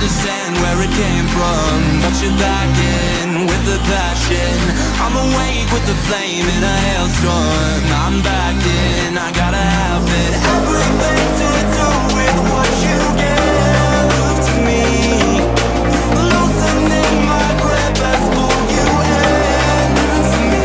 understand where it came from, but you're back in with the passion. I'm awake with the flame in a hailstorm. I'm back in, I gotta have it. Everything to do with what you get. Move to me, loosening my grip as pull you into me.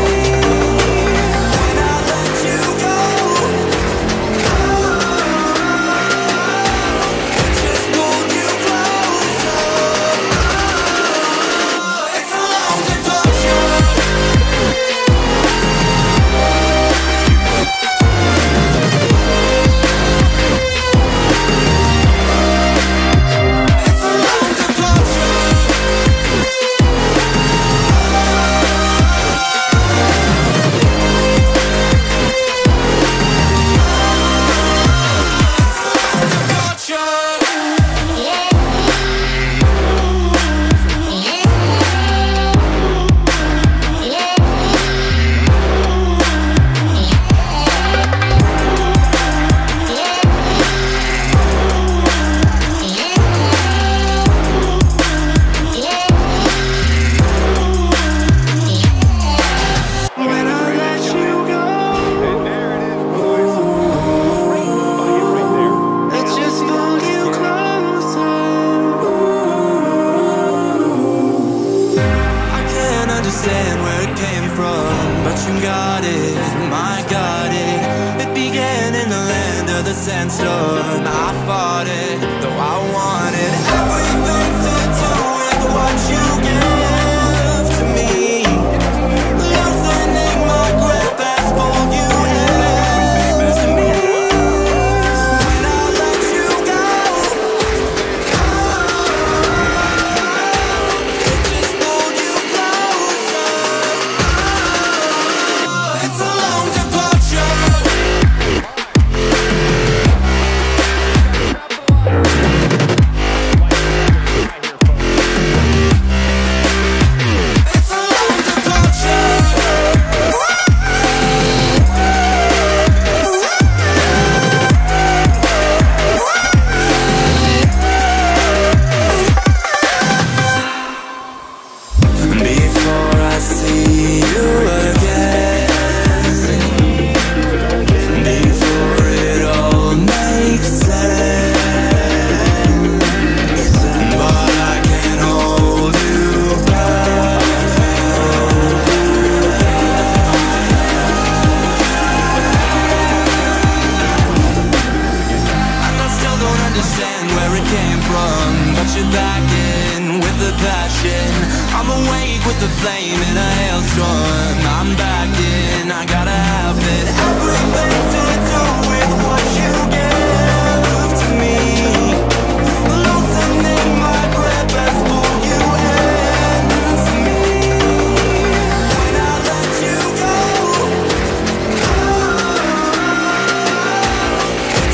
When I let you go, it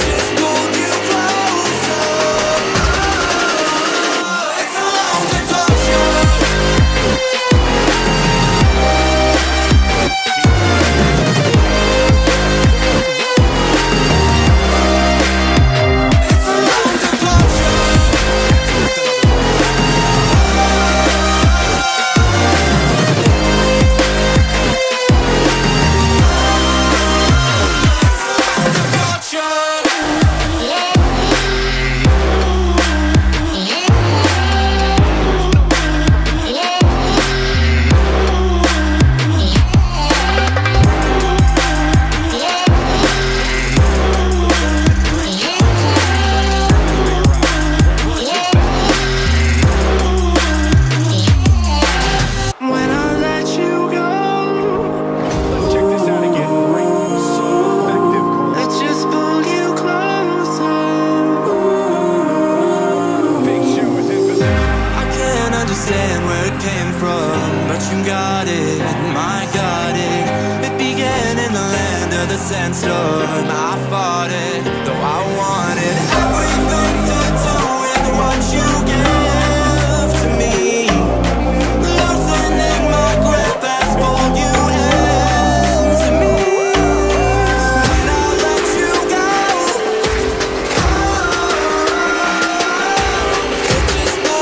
just pulled you closer. It's a long devotion. Sandstorm, I fought it, though I wanted everything to do with what you give to me. Loosening my grip has pulled you into me. When I let you go, it just pulled you closer. It's a long departure.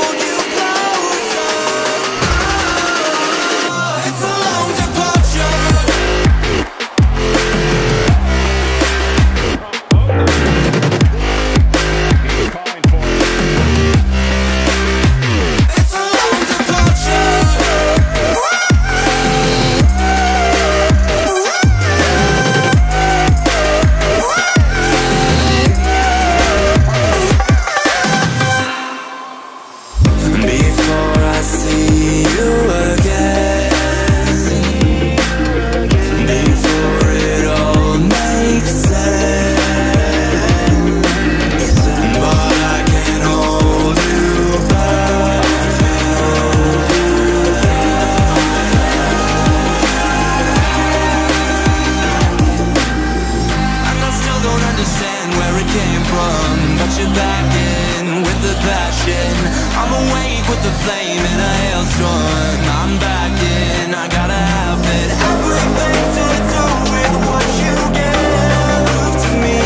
I'm awake with the flame and a hailstorm. I'm back in, I gotta have it. Everything to do with what you gave to me.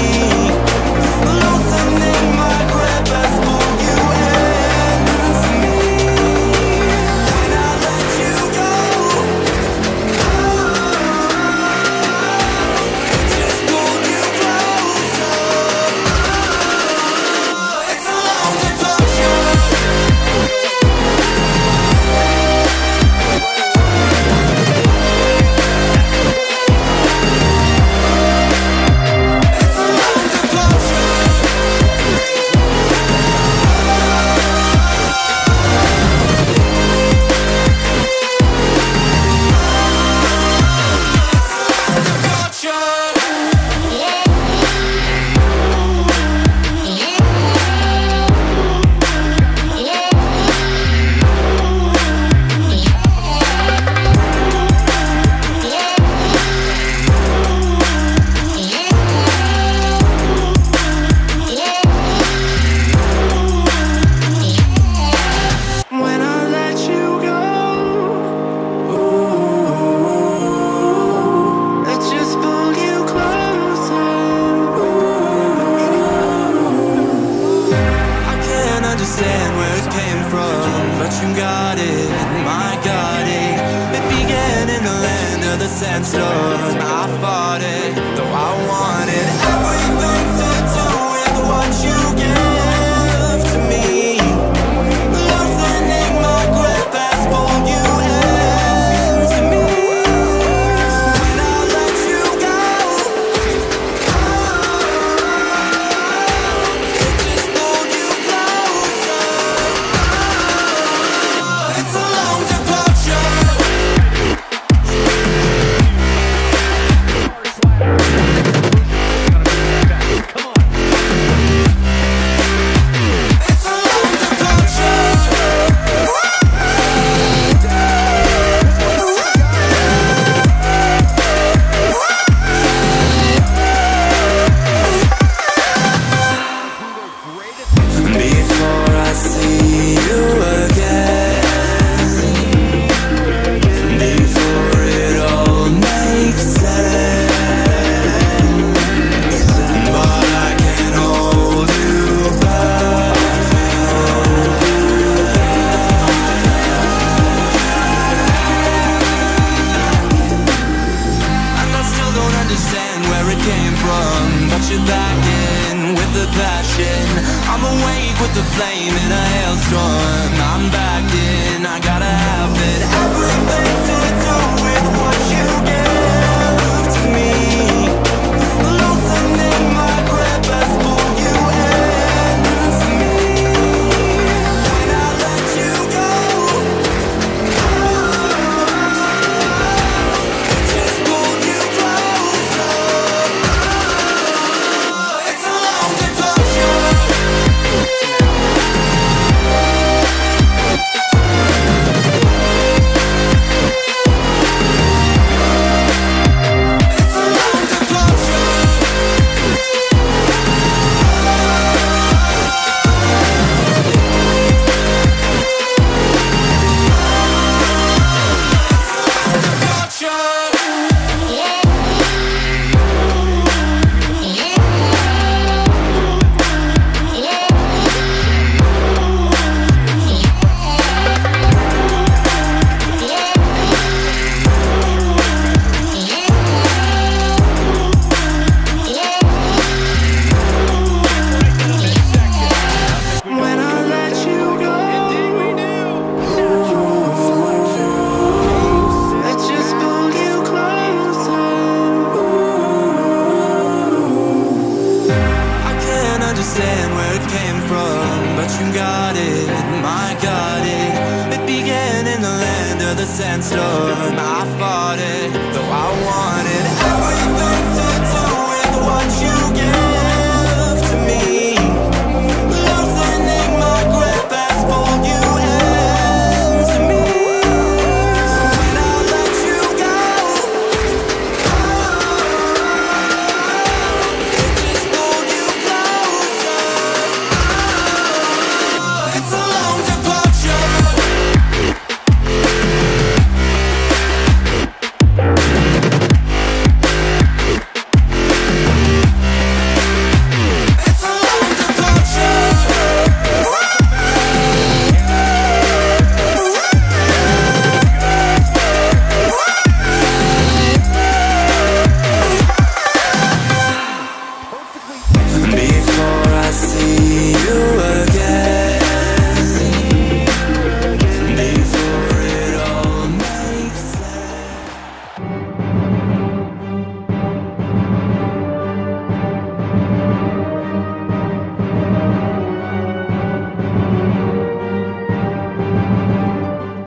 Loosening my grip as for you and me. When I let you go, I just pulled you closer. It's a long adventure. I fought it.